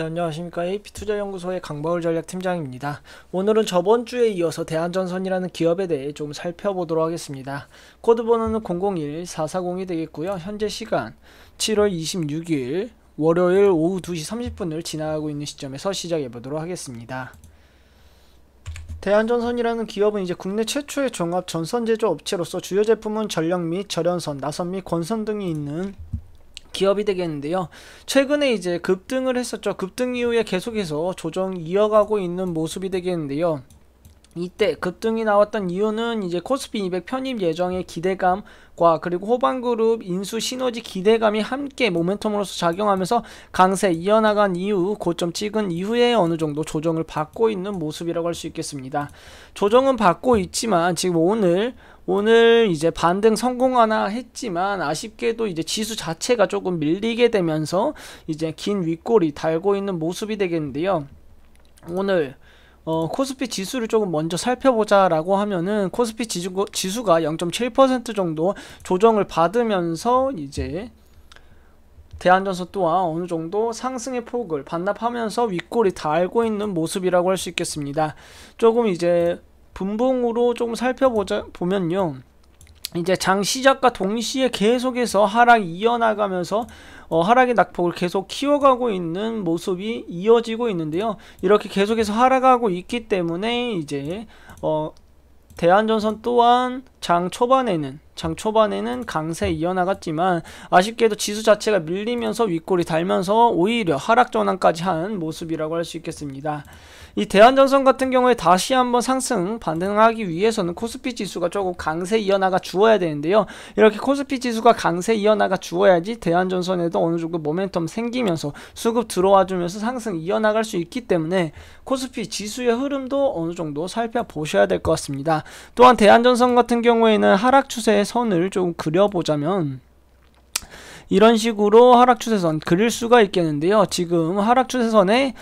네, 안녕하십니까. AP투자연구소의 강바울 전략팀장입니다. 오늘은 저번주에 이어서 대한전선이라는 기업에 대해 좀 살펴보도록 하겠습니다. 코드번호는 001440이 되겠고요. 현재 시간 7월 26일 월요일 오후 2시 30분을 지나가고 있는 시점에서 시작해보도록 하겠습니다. 대한전선이라는 기업은 이제 국내 최초의 종합 전선 제조 업체로서 주요 제품은 전력 및 절연선, 나선 및 권선 등이 있는 기업이 되겠는데요. 최근에 이제 급등을 했었죠. 급등 이후에 계속해서 조정 이어가고 있는 모습이 되겠는데요. 이때 급등이 나왔던 이유는 이제 코스피 200 편입 예정의 기대감과 그리고 호반그룹 인수 시너지 기대감이 함께 모멘텀으로서 작용하면서 강세 이어나간 이후 고점 찍은 이후에 어느 정도 조정을 받고 있는 모습이라고 할 수 있겠습니다. 조정은 받고 있지만 지금 오늘 이제 반등 성공하나 했지만 아쉽게도 이제 지수 자체가 조금 밀리게 되면서 이제 긴 윗골이 달고 있는 모습이 되겠는데요. 오늘 코스피 지수를 조금 먼저 살펴보자 라고 하면은 코스피 지수가 0.7% 정도 조정을 받으면서 이제 대한전선 또한 어느 정도 상승의 폭을 반납하면서 윗골이 달고 있는 모습이라고 할 수 있겠습니다. 조금 이제 분봉으로 조금 살펴보면요. 이제 장 시작과 동시에 계속해서 하락이 이어나가면서 하락의 낙폭을 계속 키워가고 있는 모습이 이어지고 있는데요. 이렇게 계속해서 하락하고 있기 때문에 이제 대한전선 또한 장 초반에는 강세 이어나갔지만 아쉽게도 지수 자체가 밀리면서 윗골이 달면서 오히려 하락 전환까지 한 모습이라고 할 수 있겠습니다. 이 대한전선 같은 경우에 다시 한번 상승 반등하기 위해서는 코스피 지수가 조금 강세 이어나가 주어야 되는데요. 이렇게 코스피 지수가 강세 이어나가 주어야지 대한전선에도 어느 정도 모멘텀 생기면서 수급 들어와주면서 상승 이어나갈 수 있기 때문에 코스피 지수의 흐름도 어느 정도 살펴보셔야 될 것 같습니다. 또한 대한전선 같은 경우에는 하락 추세의 선을 좀 그려보자면 이런 식으로 하락 추세선 그릴 수가 있겠는데요. 지금 하락 추세선에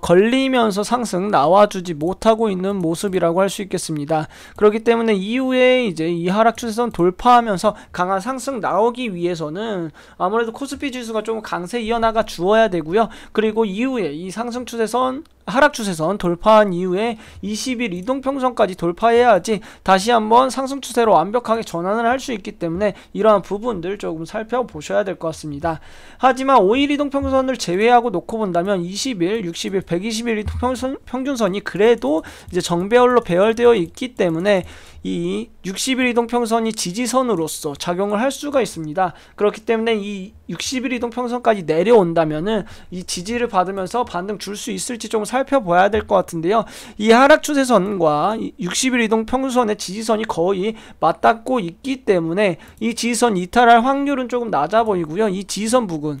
걸리면서 상승 나와주지 못하고 있는 모습이라고 할 수 있겠습니다. 그렇기 때문에 이후에 이제 이 하락 추세선 돌파하면서 강한 상승 나오기 위해서는 아무래도 코스피 지수가 좀 강세 이어나가 주어야 되고요. 그리고 이후에 이 상승 추세선 하락 추세선 돌파한 이후에 20일 이동평선까지 돌파해야지 다시 한번 상승 추세로 완벽하게 전환을 할 수 있기 때문에 이러한 부분들 조금 살펴보셔야 될 것 같습니다. 하지만 5일 이동평선을 제외하고 놓고 본다면 20일, 60일, 120일 이동평선, 평균선이 그래도 이제 정배열로 배열되어 있기 때문에 이 60일 이동평선이 지지선으로서 작용을 할 수가 있습니다. 그렇기 때문에 이 60일 이동평선까지 내려온다면은 이 지지를 받으면서 반등 줄 수 있을지 좀 살펴봐야 될 것 같은데요. 이 하락 추세선과 60일 이동평선의 지지선이 거의 맞닿고 있기 때문에 이 지지선 이탈할 확률은 조금 낮아 보이고요. 이 지지선 부근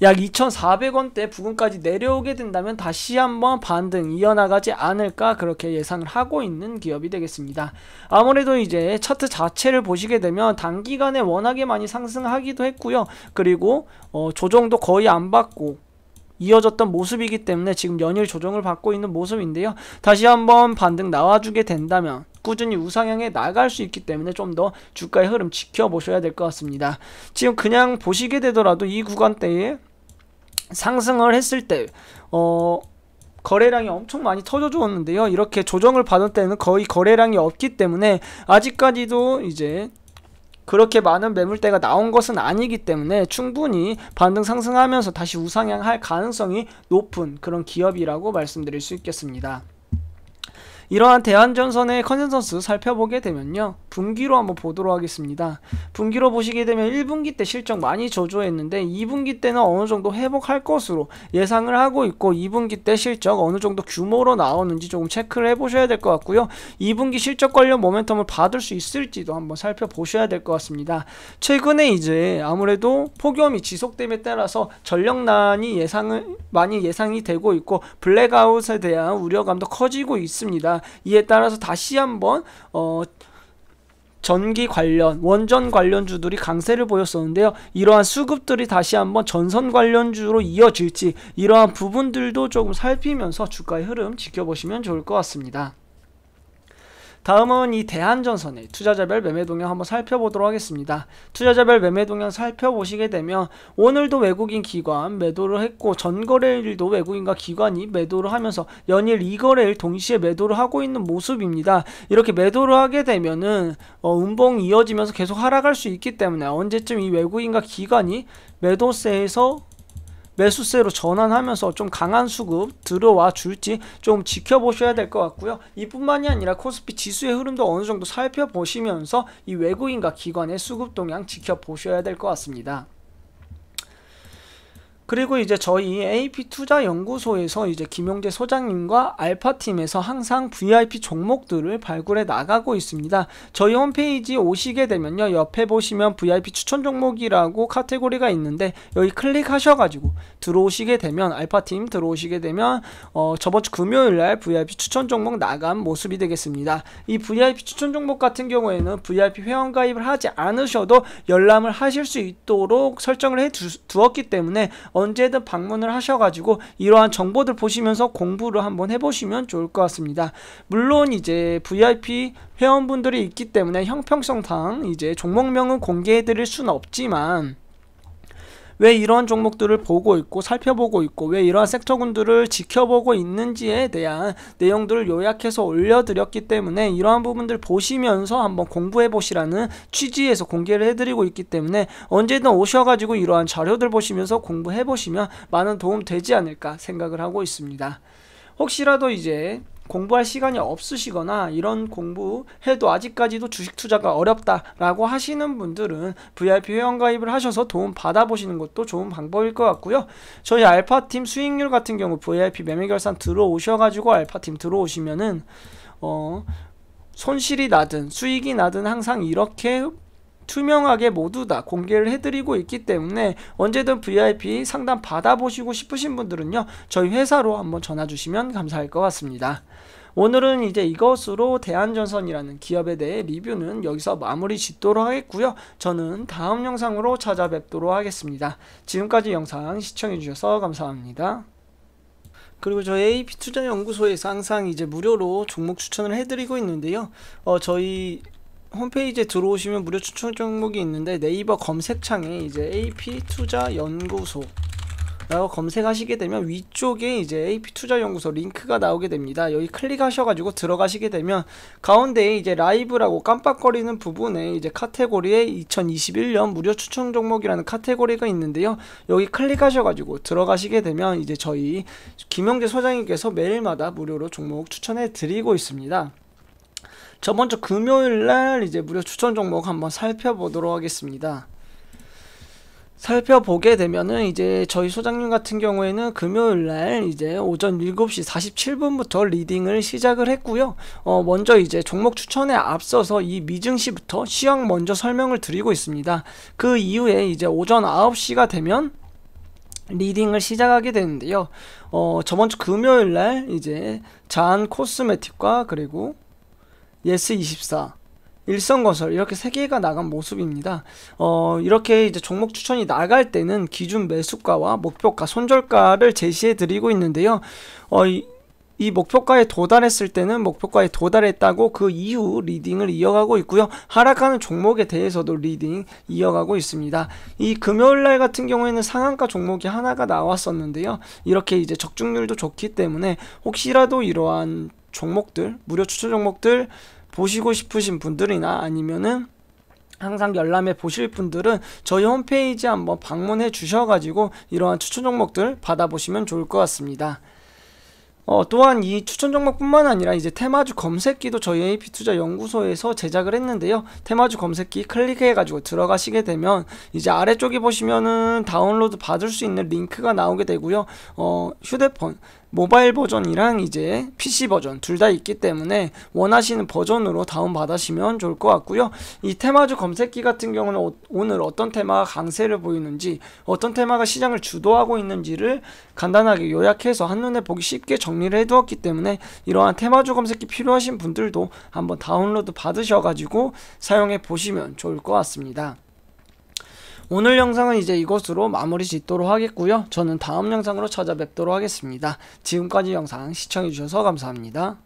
약 2,400원대 부근까지 내려오게 된다면 다시 한번 반등 이어나가지 않을까 그렇게 예상을 하고 있는 기업이 되겠습니다. 아무래도 이제 차트 자체를 보시게 되면 단기간에 워낙에 많이 상승하기도 했고요. 그리고 조정도 거의 안 받고 이어졌던 모습이기 때문에 지금 연일 조정을 받고 있는 모습인데요. 다시 한번 반등 나와주게 된다면 꾸준히 우상향에 나갈 수 있기 때문에 좀 더 주가의 흐름 지켜보셔야 될 것 같습니다. 지금 그냥 보시게 되더라도 이 구간대에 상승을 했을 때 거래량이 엄청 많이 터져주었는데요. 이렇게 조정을 받은 때는 거의 거래량이 없기 때문에 아직까지도 이제 그렇게 많은 매물대가 나온 것은 아니기 때문에 충분히 반등 상승하면서 다시 우상향할 가능성이 높은 그런 기업이라고 말씀드릴 수 있겠습니다. 이러한 대한전선의 컨센서스 살펴보게 되면요. 분기로 한번 보도록 하겠습니다. 분기로 보시게 되면 1분기 때 실적 많이 저조했는데 2분기 때는 어느 정도 회복할 것으로 예상을 하고 있고 2분기 때 실적 어느 정도 규모로 나오는지 조금 체크를 해보셔야 될 것 같고요. 2분기 실적 관련 모멘텀을 받을 수 있을지도 한번 살펴보셔야 될 것 같습니다. 최근에 이제 아무래도 폭염이 지속됨에 따라서 전력난이 많이 예상이 되고 있고 블랙아웃에 대한 우려감도 커지고 있습니다. 이에 따라서 다시 한번 전기 관련, 원전 관련주들이 강세를 보였었는데요. 이러한 수급들이 다시 한번 전선 관련주로 이어질지 이러한 부분들도 조금 살피면서 주가의 흐름 지켜보시면 좋을 것 같습니다. 다음은 이 대한전선의 투자자별 매매 동향 한번 살펴보도록 하겠습니다. 투자자별 매매 동향 살펴보시게 되면 오늘도 외국인 기관 매도를 했고 전거래일도 외국인과 기관이 매도를 하면서 연일 2거래일 동시에 매도를 하고 있는 모습입니다. 이렇게 매도를 하게 되면은 음봉이 이어지면서 계속 하락할 수 있기 때문에 언제쯤 이 외국인과 기관이 매도세에서 매수세로 전환하면서 좀 강한 수급 들어와 줄지 좀 지켜보셔야 될 것 같고요. 이뿐만이 아니라 코스피 지수의 흐름도 어느 정도 살펴보시면서 이 외국인과 기관의 수급 동향 지켜보셔야 될 것 같습니다. 그리고 이제 저희 AP투자연구소에서 이제 김용재 소장님과 알파팀에서 항상 VIP 종목들을 발굴해 나가고 있습니다. 저희 홈페이지 오시게 되면요, 옆에 보시면 VIP 추천 종목이라고 카테고리가 있는데 여기 클릭하셔가지고 들어오시게 되면, 알파팀 들어오시게 되면 저번 주 금요일날 VIP 추천 종목 나간 모습이 되겠습니다. 이 VIP 추천 종목 같은 경우에는 VIP 회원 가입을 하지 않으셔도 열람을 하실 수 있도록 설정을 해 두었기 때문에 언제든 방문을 하셔가지고 이러한 정보들 보시면서 공부를 한번 해보시면 좋을 것 같습니다. 물론 이제 VIP 회원분들이 있기 때문에 형평성상 이제 종목명은 공개해드릴 수는 없지만, 왜 이런 종목들을 보고 있고 살펴보고 있고 왜 이러한 섹터군들을 지켜보고 있는지에 대한 내용들을 요약해서 올려드렸기 때문에 이러한 부분들 보시면서 한번 공부해보시라는 취지에서 공개를 해드리고 있기 때문에 언제든 오셔가지고 이러한 자료들 보시면서 공부해보시면 많은 도움 되지 않을까 생각을 하고 있습니다. 혹시라도 이제 공부할 시간이 없으시거나 이런 공부해도 아직까지도 주식 투자가 어렵다라고 하시는 분들은 VIP 회원 가입을 하셔서 도움 받아보시는 것도 좋은 방법일 것 같고요. 저희 알파팀 수익률 같은 경우 VIP 매매 결산 들어오셔가지고 알파팀 들어오시면은 손실이 나든 수익이 나든 항상 이렇게 투명하게 모두 다 공개를 해드리고 있기 때문에 언제든 VIP 상담 받아보시고 싶으신 분들은요, 저희 회사로 한번 전화주시면 감사할 것 같습니다. 오늘은 이제 이것으로 대한전선이라는 기업에 대해 리뷰는 여기서 마무리 짓도록 하겠고요. 저는 다음 영상으로 찾아뵙도록 하겠습니다. 지금까지 영상 시청해주셔서 감사합니다. 그리고 저희 AP투자연구소에서 항상 이제 무료로 종목 추천을 해드리고 있는데요. 저희 홈페이지에 들어오시면 무료 추천 종목이 있는데 네이버 검색창에 이제 AP투자연구소 라고 검색하시게 되면 위쪽에 이제 AP투자연구소 링크가 나오게 됩니다. 여기 클릭하셔가지고 들어가시게 되면 가운데에 이제 라이브라고 깜빡거리는 부분에 이제 카테고리에 2021년 무료 추천 종목이라는 카테고리가 있는데요. 여기 클릭하셔가지고 들어가시게 되면 이제 저희 김용재 소장님께서 매일마다 무료로 종목 추천해 드리고 있습니다. 저번 주 금요일날 이제 무료 추천 종목 한번 살펴보도록 하겠습니다. 살펴보게 되면은 이제 저희 소장님 같은 경우에는 금요일날 이제 오전 7시 47분부터 리딩을 시작을 했고요. 먼저 이제 종목 추천에 앞서서 이 미증시부터 시황 먼저 설명을 드리고 있습니다. 그 이후에 이제 오전 9시가 되면 리딩을 시작하게 되는데요. 저번 주 금요일날 이제 자한 코스메틱과 그리고 예스24, 일성건설 이렇게 3개가 나간 모습입니다. 이렇게 이제 종목 추천이 나갈 때는 기준 매수가와 목표가, 손절가를 제시해 드리고 있는데요. 이 목표가에 도달했을 때는 목표가에 도달했다고 그 이후 리딩을 이어가고 있고요. 하락하는 종목에 대해서도 리딩 이어가고 있습니다. 이 금요일날 같은 경우에는 상한가 종목이 하나가 나왔었는데요. 이렇게 이제 적중률도 좋기 때문에 혹시라도 이러한 종목들, 무료 추천 종목들 보시고 싶으신 분들이나 아니면은 항상 열람해 보실 분들은 저희 홈페이지 한번 방문해 주셔가지고 이러한 추천 종목들 받아보시면 좋을 것 같습니다. 또한 이 추천 종목뿐만 아니라 이제 테마주 검색기도 저희 AP투자연구소에서 제작을 했는데요. 테마주 검색기 클릭해가지고 들어가시게 되면 이제 아래쪽에 보시면은 다운로드 받을 수 있는 링크가 나오게 되고요. 휴대폰 모바일 버전이랑 이제 PC 버전 둘 다 있기 때문에 원하시는 버전으로 다운받으시면 좋을 것 같고요. 이 테마주 검색기 같은 경우는 오늘 어떤 테마가 강세를 보이는지, 어떤 테마가 시장을 주도하고 있는지를 간단하게 요약해서 한눈에 보기 쉽게 정리를 해두었기 때문에 이러한 테마주 검색기 필요하신 분들도 한번 다운로드 받으셔가지고 사용해 보시면 좋을 것 같습니다. 오늘 영상은 이제 이것으로 마무리 짓도록 하겠고요. 저는 다음 영상으로 찾아뵙도록 하겠습니다. 지금까지 영상 시청해주셔서 감사합니다.